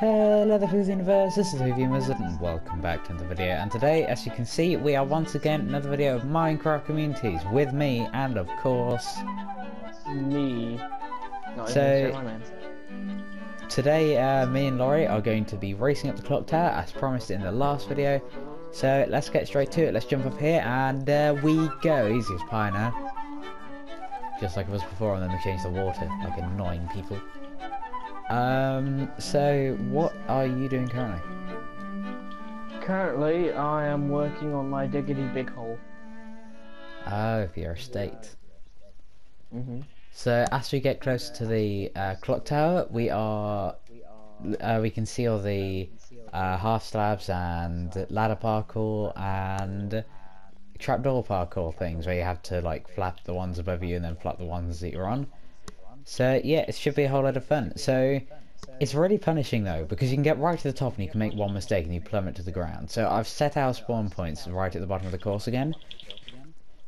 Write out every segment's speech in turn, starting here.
Hello the Whovianverse, this is the Whovian Wizard and welcome back to another video, and today as you can see we are once again another video of Minecraft Communities with me and of course... me. Not so, my name. Today me and Laurie are going to be racing up the clock tower as promised in the last video. So let's get straight to it, let's jump up here and there we go, easy as pie now. Just like it was before, and then we changed the water, like annoying people. So what are you doing currently? Currently, I am working on my diggity big hole. Oh, for your estate. Mm-hmm. So as we get closer to the clock tower, we can see all the half slabs and ladder parkour and trapdoor parkour things where you have to like flap the ones above you and then flap the ones that you're on. So yeah, it should be a whole lot of fun. So it's really punishing though, because you can get right to the top and you can make one mistake and you plummet to the ground. So I've set our spawn points right at the bottom of the course again.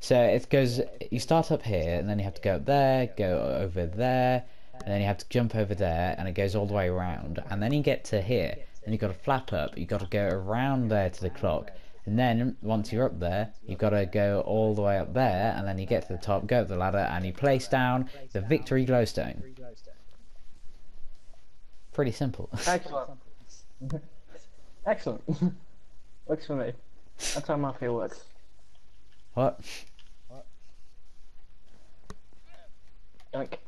So it goes, you start up here and then you have to go up there, go over there, and then you have to jump over there, and it goes all the way around, and then you get to here and you've got to flap up, you've got to go around there to the clock. And then, once you're up there, you've got to go all the way up there, and then you get to the top, go up the ladder, and you place down the victory glowstone. Pretty simple. Excellent. Excellent. Works for me. That's how my feel works. What? What?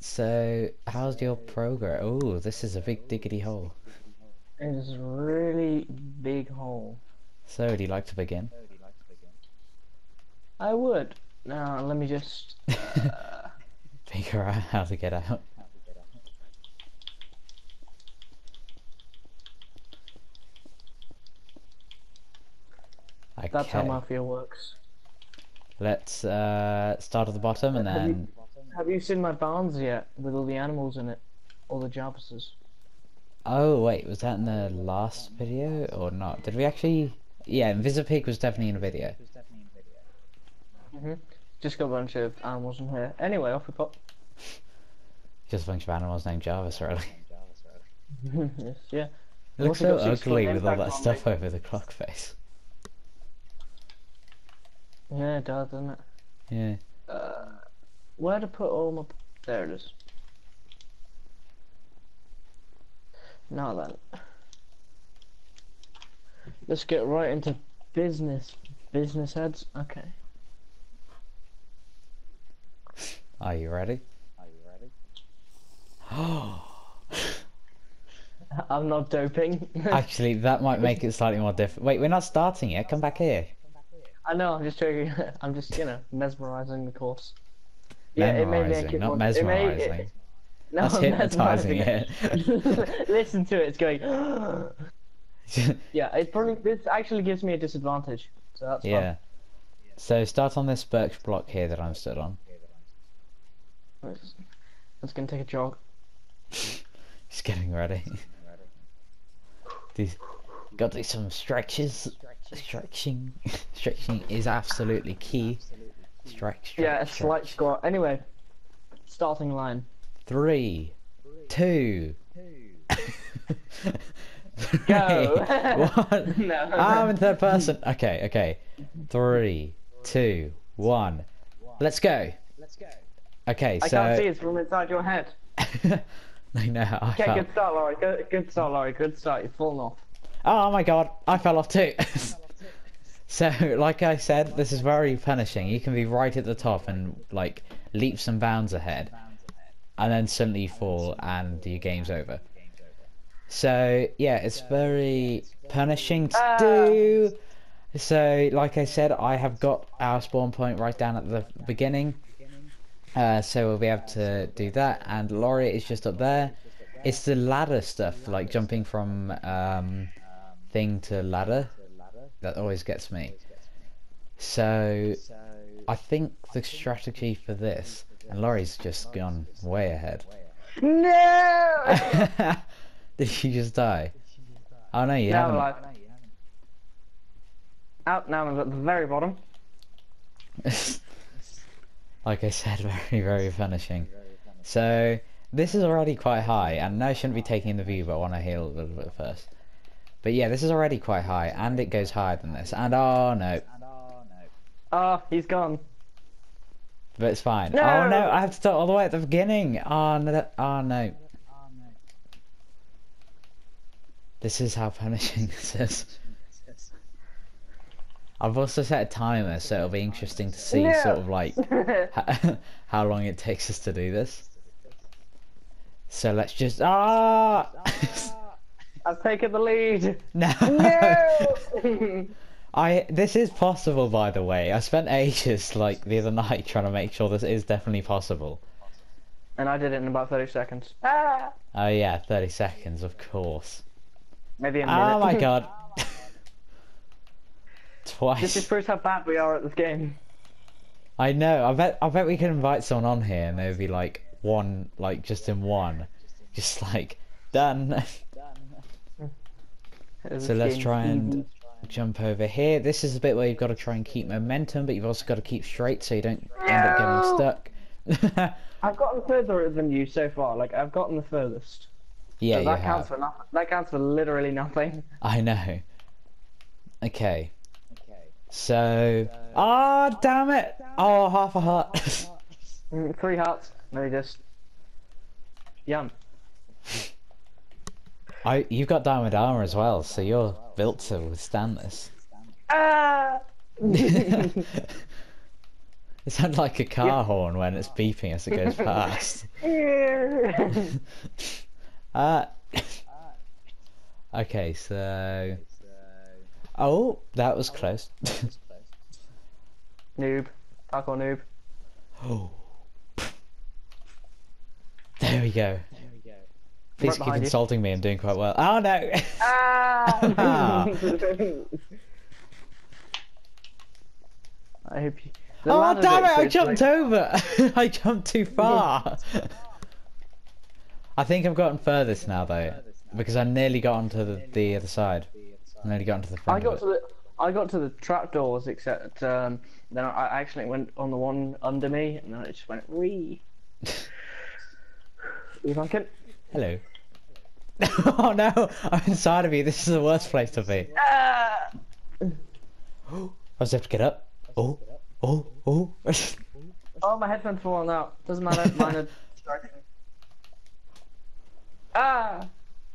So, how's your progress? Ooh, this is a big diggity hole. It's a really big hole. So, would you like to begin? I would. Now, let me just... figure out how to get out. Okay. That's how Mafia works. Let's start at the bottom and then... Have you seen my barns yet? With all the animals in it? All the Jarvis's? Oh wait, was that in the last video or not? Did we actually... yeah, InvisiPig was definitely in a video. Mm-hmm. Just got a bunch of animals in here. Anyway, off we pop. Just a bunch of animals named Jarvis, really. Yes, yeah. It looks so ugly with all that stuff over the clock face. Yeah, it does, doesn't it? Yeah. Where to put all my... there it is. Now then, let's get right into business heads. Okay. Are you ready? Oh. I'm not doping. Actually, that might make it slightly more difficult. Wait, we're not starting yet. Come back here. I know. I'm just joking. I'm just, you know, mesmerizing the course. Yeah, it may not mesmerizing. No, that's hypnotizing it. Listen to it, it's going. Yeah, it probably, this actually gives me a disadvantage. So that's fun. So start on this birch block here that I'm stood on. That's gonna take a jog. Just getting ready. Gotta do some stretches. Stretching is absolutely key. Stretch. Yeah, a slight squat. Anyway, starting line. 3, 2, 2. Go! 1. No. I'm in third person. Okay. 3, 2, 1. Let's go. Okay, I can't see, it's from inside your head. No, okay, good start, Laurie. Good start, you've fallen off. Oh my god, I fell off too. So, like I said, this is very punishing. You can be right at the top and, like, leaps and bounds ahead. And then suddenly you fall and your game's over. So yeah, it's very punishing to do. So like I said, I have got our spawn point right down at the beginning. So we'll be able to do that, and Laurie is just up there. It's the ladder stuff, like jumping from thing to ladder, that always gets me. So I think the strategy for this... and Laurie's just gone way ahead. No! Did she just die? Oh no, you haven't. Out now, I'm at the very bottom. Like I said, very, very punishing. So This is already quite high, and no, I shouldn't be taking in the view, but I want to heal a little bit first. But yeah, this is already quite high, and it goes higher than this. And oh no. Ah, he's gone. But it's fine. No! Oh no, I have to start all the way at the beginning. Oh no. That, oh no. This is how punishing this is. I've also set a timer, so it'll be interesting to see sort of like how long it takes us to do this. So let's just I've taken the lead. No. No. This is possible, by the way. I spent ages like the other night trying to make sure this is definitely possible. And I did it in about 30 seconds. Ah. Oh yeah, 30 seconds, of course. Maybe a minute. Oh my god. Twice. This is proof how bad we are at this game. I know. I bet we can invite someone on here and they'll be like one, like just in one, just like done. So let's try and jump over here. This is a bit where you've got to try and keep momentum, but you've also got to keep straight so you don't end up getting stuck. I've gotten further than you so far. Like I've gotten the furthest. Yeah, so that counts for nothing. That counts for literally nothing. I know. Okay. So, ah, damn it! Oh, half a heart. 3 hearts. No, just yum. You've got diamond armor as well, so you're built to withstand this. Ah! It sounds like a car horn when it's beeping as it goes past. Okay, so. Oh, that was close. Noob. Parkour noob. Oh. There we go. Please keep insulting me. I'm doing quite well. Oh no! Ah! I hope you... Oh damn it! I jumped over! I jumped too far! I think I've gotten furthest now though. Because I nearly got onto the other side. I got to the trap doors, except then I actually went on the one under me, and then it just went wee. Hello. Oh no, I'm inside of you. This is the worst place to be. Ah! I just have to get up. Oh, oh, oh. Oh, my headphones fallen out. Doesn't matter. Mine are striking. Ah.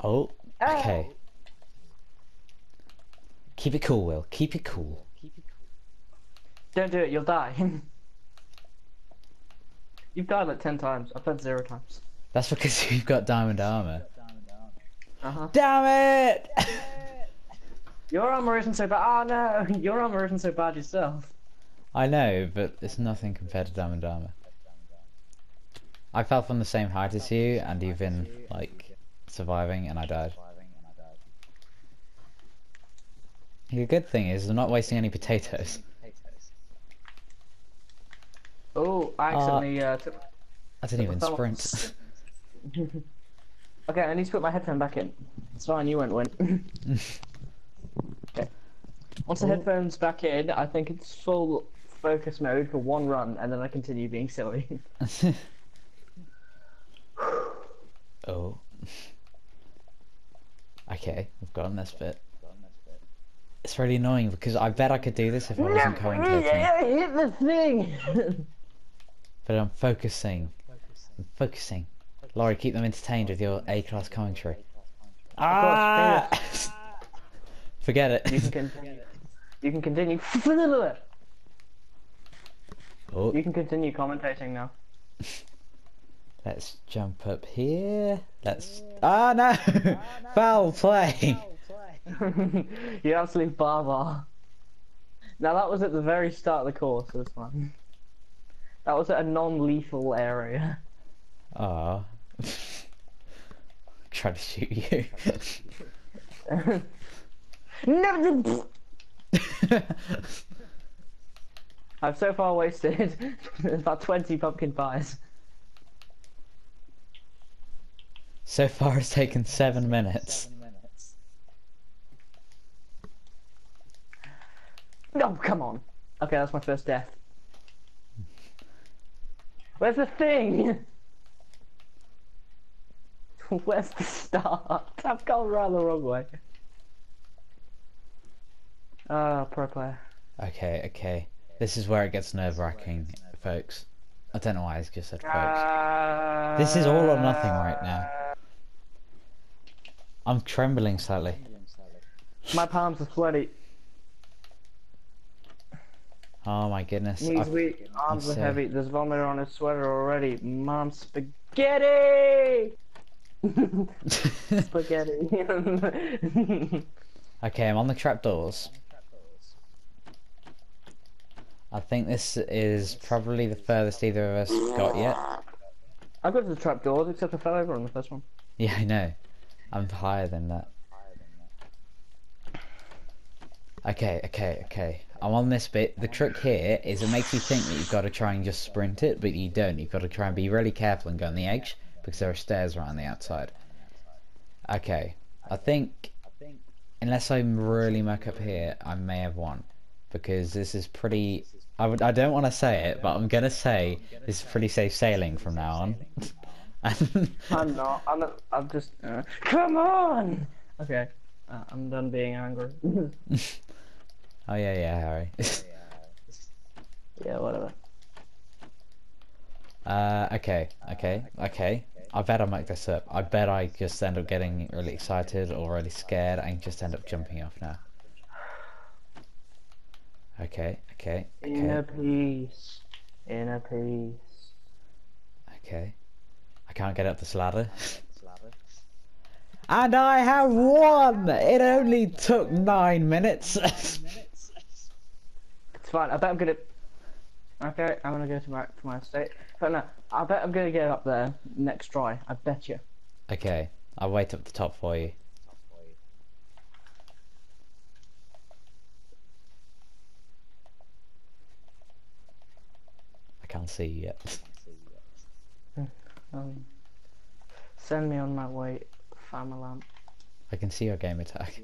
Oh. Okay. Keep it cool, Will. Keep it cool. Don't do it, you'll die. You've died like 10 times. I've died 0 times. That's because you've got diamond armor. Uh-huh. Damn it! Your armor isn't so bad. Oh no! Your armor isn't so bad yourself. I know, but it's nothing compared to diamond armor. I fell from the same height as you, and you've been, like, surviving, and I died. The good thing is I'm not wasting any potatoes. Oh, I accidentally took... I didn't even sprint. Okay, I need to put my headphone back in. It's fine, you won't win. Okay. Once the headphone's back in, I think it's full focus mode for one run, and then I continue being silly. Oh. Okay, we've gotten this bit. It's really annoying because I bet I could do this if I wasn't commentating. Yeah, hit the thing! But I'm focusing. I'm focusing. Laurie, keep them entertained with your A-class commentary. Ah! Forget it. You can continue. You can continue. Oh. You can continue commentating now. Let's jump up here. Let's... Ah, no! Foul play! You absolute barbar. Now that was at the very start of the course, this one. That was at a non-lethal area. Ah. Try to shoot you. No. I've so far wasted about 20 pumpkin pies. So far it's taken 7 minutes. No, come on. Okay, that's my first death. Where's the thing? Where's the start? I've gone right the wrong way. Ah, pro player. Okay, okay. This is where it gets nerve-wracking, folks. I don't know why I just said folks. This is all or nothing right now. I'm trembling slightly. My palms are sweaty. Oh my goodness. Knees weak, arms are heavy. There's vomit on his sweater already. Mom, spaghetti! Spaghetti. Okay, I'm on the trapdoors. I think this is probably the furthest either of us got yet. I've got to the trapdoors, except I fell over on the first one. Yeah, I know. I'm higher than that. Okay, okay, okay. I'm on this bit. The trick here is it makes you think that you've got to try and just sprint it, but you don't. You've got to try and be really careful and go on the edge, because there are stairs around the outside. Okay. I think, unless I really muck up here, I may have won. Because this is pretty... I don't want to say it, but I'm going to say this is pretty safe sailing from now on. I'm just... come on! Okay. I'm done being angry. Oh yeah, yeah, Harry. Yeah, whatever. Okay, okay, okay. I bet I make this up. I bet I just end up getting really excited or really scared and just end up jumping off now. Okay, okay, okay. Inner peace. Inner peace. Okay. I can't get up this ladder. And I have won! It only took 9 minutes. It's fine, I bet I'm gonna... Okay, I'm gonna go to my estate. But no, I bet I'm gonna get up there next try, I bet you. Okay, I'll wait up the top for you. I can't see you yet. Send me on my way. I'm a lamp. I can see your game attack.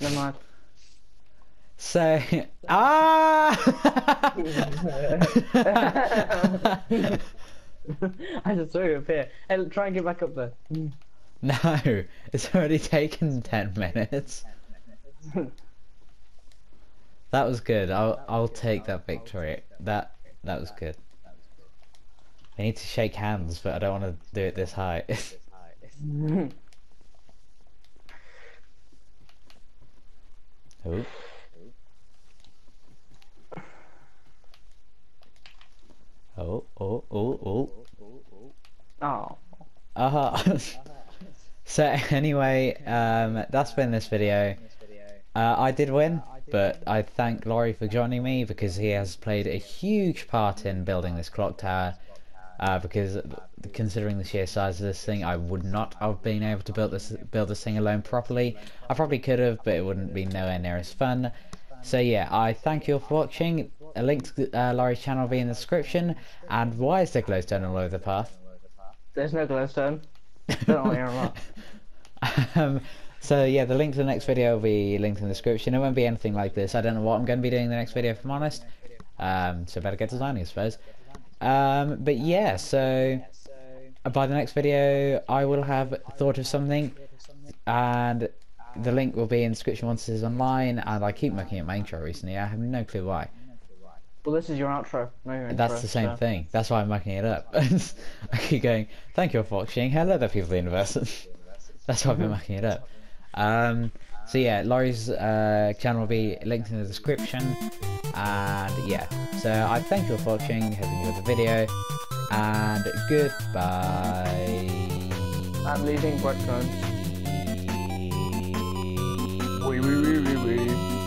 Never mind. So, I just saw you appear. Hey, try and get back up there. No, it's already taken 10 minutes. That was good. I'll take that victory. That was good. I need to shake hands, but I don't want to do it this high. Oh. Oh, oh, oh, oh. Oh. Uh-huh. So anyway, that's been this video. I did win, but I thank Laurie for joining me because he has played a huge part in building this clock tower. Because considering the sheer size of this thing, I would not have been able to build this thing alone properly. I probably could have, but it wouldn't be nowhere near as fun. So yeah, I thank you all for watching. A link to Laurie's channel will be in the description. And why is there glowstone all over the path? There's no glowstone. Don't hear them up. So yeah, the link to the next video will be linked in the description. It won't be anything like this. I don't know what I'm going to be doing in the next video, if I'm honest. So better get designing, I suppose. But yeah, so by the next video I will have thought of something, and the link will be in the description once this is online. And I keep looking at my intro recently. I have no clue why. Well, this is your outro. No, your intro, that's the same thing. That's why I'm mucking it up. I keep going, thank you for watching. Hello there, people of the universe. That's why I've been mucking it up. So yeah, Laurie's channel will be linked in the description, and yeah, so I thank you all for watching, hope you enjoyed the video, and goodbye. I'm leaving breadcrumbs. Wee wee wee wee wee.